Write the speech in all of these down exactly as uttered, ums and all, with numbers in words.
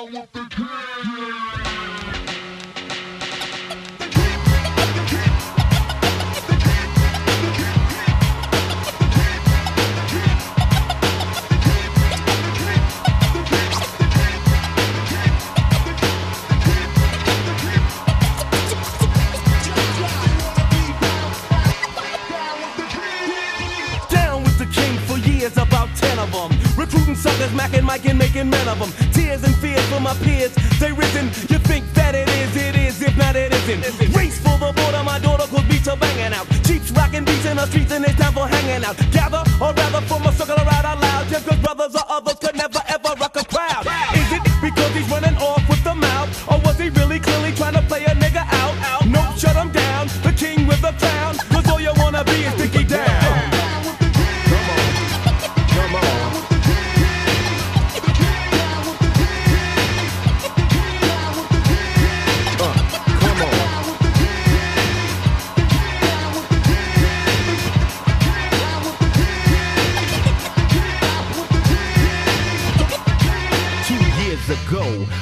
Down with the King. Recruiting suckers, Mac and Mike and making men of them. Tears and fears for my peers, they risen. You think that it is, it is, if not it isn't. Race for the border, my daughter could beats are banging out. Cheeks rocking beats in the streets and it's time for hanging out. Gather, or rather form a circle around out loud. Just cause brothers or others could never ever rock a crowd. Is it because he's running off with the mouth? Or was he really clearly trying to play a nigga out? out? No, shut him down, the king with the crown. Cause all you wanna be is Dickie Down.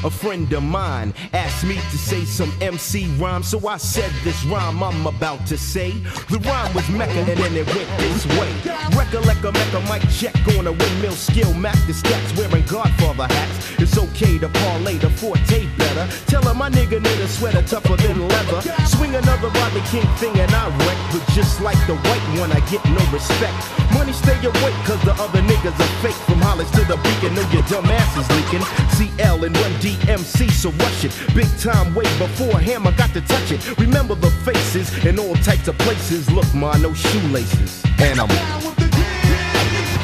A friend of mine asked me to say some M C rhyme, so I said this rhyme I'm about to say. The rhyme was Mecca and then it went this way. Recollect a Mecca Mike check on a windmill skill. Mac the stats wearing Godfather hats. It's okay to parlay the forte better. Tell her my nigga need a sweater tougher than leather. Swing another Rodney King thing and I wreck. But just like the white one I get no respect. Money stay awake cause the other niggas are fake. From Hollis to the Beacon, know your dumb ass is leaking. C L and Run D M C, so rush it. Big time way before him, I got to touch it. Remember the faces in all types of places. Look, ma, no shoelaces. And I'm down with the king.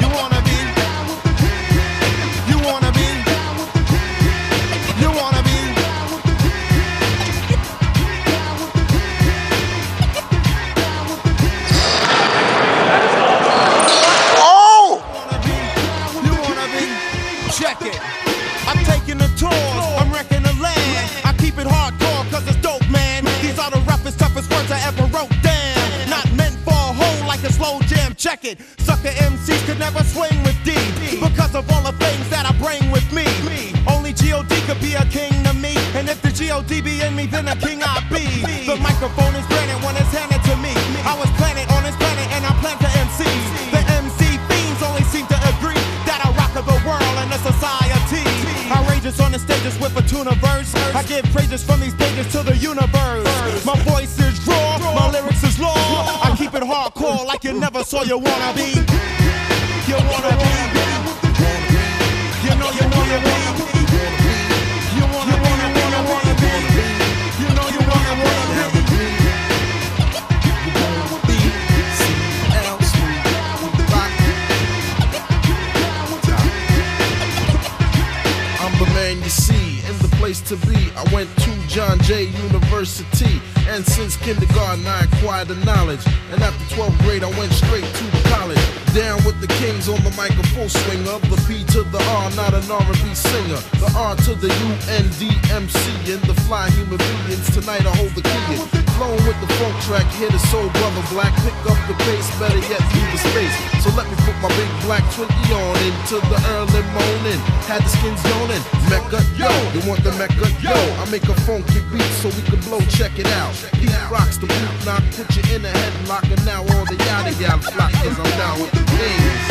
You wanna be down with the king. You wanna be down with the king. You wanna be down with the king. Down with the king. Down with the king. Oh! You wanna be? Check it. I'm taking the tours, I'm wrecking the land. I keep it hardcore cause it's dope, man. These are the roughest, toughest words I ever wrote down. Not meant for a hole like a slow jam, check it. Sucker M Cs could never swing with D because of all the things that I bring with me. Only G O D could be a king to me. And if the G O D be in me, then a king I be. The microphone is granted when it's handed to me. I was planted on this planet and I plan to M C. The M C fiends only seem to agree that I rock of the world and the society. I rages on the stages with a tuna verse. I give praises from these pages to the universe. My voice is raw, my lyrics is law. I keep it hardcore like you never saw. You wanna be, you wanna be, you know you wanna be, you wanna be, you wanna be, you know you wanna wanna be. You see, in the place to be, I went to John Jay University, and since kindergarten I acquired the knowledge, and after twelfth grade I went straight to college. Down with the kings on the mic, a full swing of the P to the R, not an R and B singer, the R to the U N D M C, and the fly human beings. Tonight I hold the key. Flowing with the funk track, hit a soul brother black. Pick up the pace, better yet leave the space. So let me put my big black Twinkie on into the early morning. Had the skins yawning. Mecca, yo, you want the Mecca, yo. I make a funky beat so we can blow, check it out. Pete Rocks the boot knock, put you in a headlock. And now all the yada yada flock is I'm down with the king.